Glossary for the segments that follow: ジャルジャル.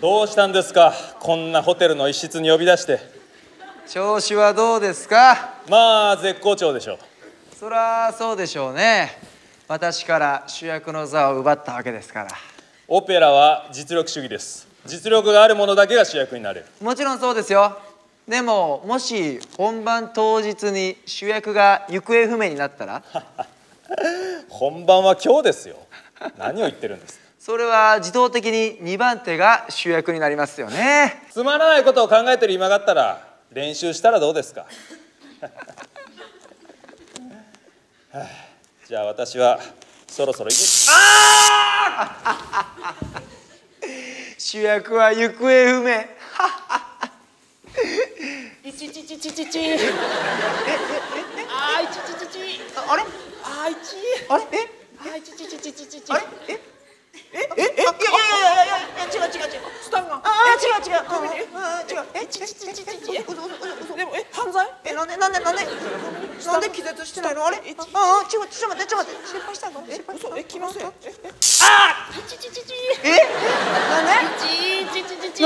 どうしたんですか、こんなホテルの一室に呼び出して。調子はどうですか？まあ絶好調でしょう。そらそうでしょうね。私から主役の座を奪ったわけですから。オペラは実力主義です。実力があるものだけが主役になれる。もちろんそうですよ。でももし本番当日に主役が行方不明になったら本番は今日ですよ。何を言ってるんですそれは自動的に2番手が主役になりますよね。つまらないことを考えてる今だったら練習したらどうですかじゃあ私はそろそろ行く。ああ主役は行方不明な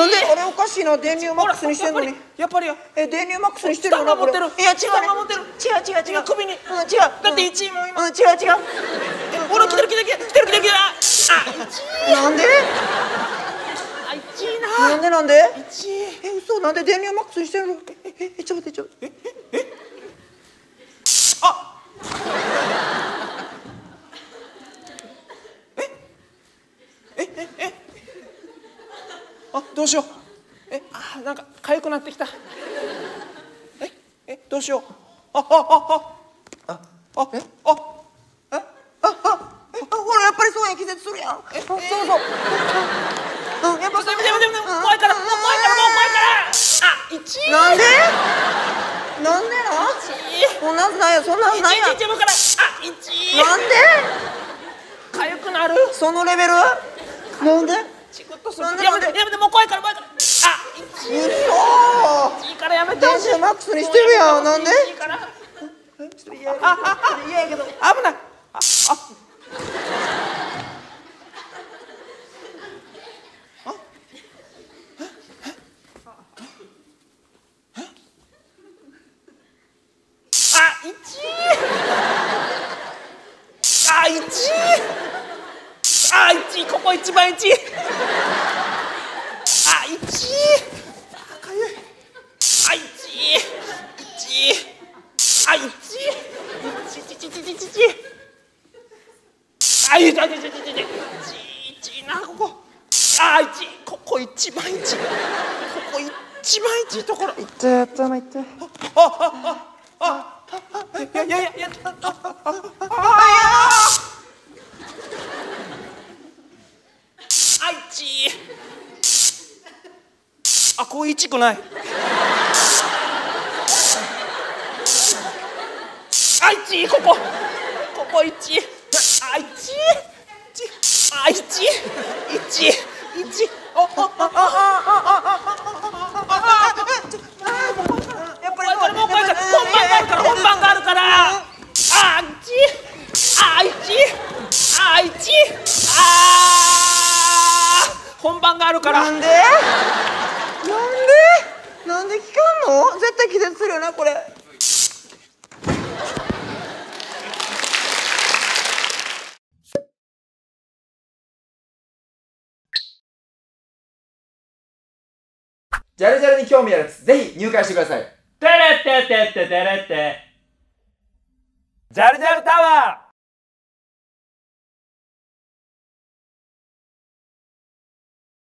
んであれおかしいな。電流マックスにしてんのに。やっぱりや。電流マックスにしてるのなこれ。いや違うね。違う首に。違う。だって1位も今。違う。ほら来てる。なんで？1位な。なんで？1位。嘘なんで電流マックスにしてるの？ちょっと待って。どうしよう。なんか痒くなってきた。どうしよう。ほらやっぱりそうやん。気絶するやん。そう。やっぱでも怖いから。1。なんでな？もうなんないよ。そんなはずないやん。1。なんで？痒くなる？そのレベル？なんで？やめてもう怖いから。あ、いいからやめて。電子マックスにしてるやん。なんで？嫌やけど。危ない。1位ここ一番1位こういちくない。ここ一。本番があるから。なんで聞かんの？絶対気絶するよなこれ。ジャルジャルに興味あるやつぜひ入会してください。テレテテテテレテジャルジャルタワー。